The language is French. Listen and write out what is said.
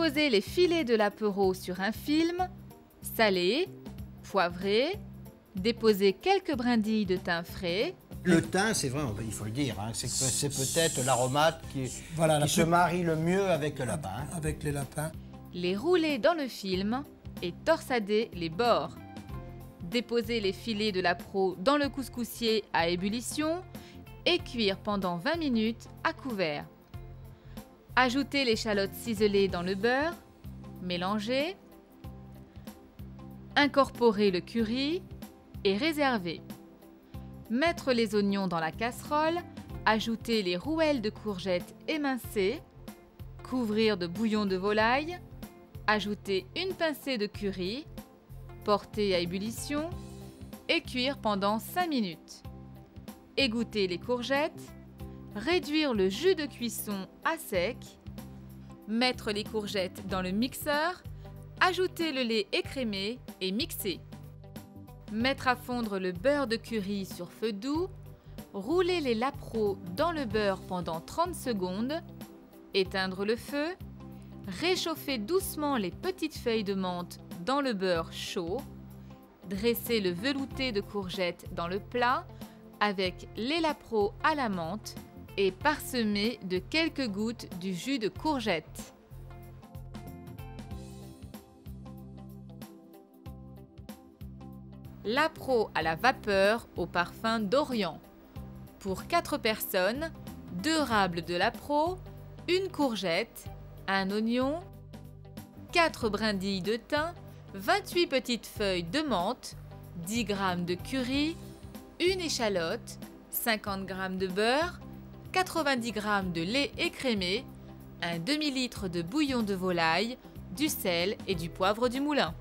Déposez les filets de Lapereau sur un film, salez, poivrez, déposez quelques brindilles de thym frais. Le thym, c'est vrai, il faut le dire, hein, c'est peut-être l'aromate qui se marie le mieux avec le lapin. Avec les lapins. Les rouler dans le film et torsader les bords. Déposez les filets de Lapereau dans le couscoussier à ébullition et cuire pendant 20 minutes à couvert. Ajoutez l'échalote ciselée dans le beurre, mélangez, incorporez le curry et réservez. Mettre les oignons dans la casserole, ajouter les rouelles de courgettes émincées, couvrir de bouillon de volaille, ajouter une pincée de curry, porter à ébullition et cuire pendant 5 minutes. Égoutter les courgettes, réduire le jus de cuisson à sec, mettre les courgettes dans le mixeur, ajouter le lait écrémé et mixer. Mettre à fondre le beurre de curry sur feu doux, rouler les Lapereau dans le beurre pendant 30 secondes, éteindre le feu, réchauffer doucement les petites feuilles de menthe dans le beurre chaud, dresser le velouté de courgettes dans le plat avec les Lapereau à la menthe et parsemer de quelques gouttes du jus de courgette. Lapereau à la vapeur aux parfums d'Orient. Pour 4 personnes, 2 rables de Lapereau, une courgette, un oignon, 4 brindilles de thym, 28 petites feuilles de menthe, 10 g de curry, une échalote, 50 g de beurre, 90 g de lait écrémé, un demi-litre de bouillon de volaille, du sel et du poivre du moulin.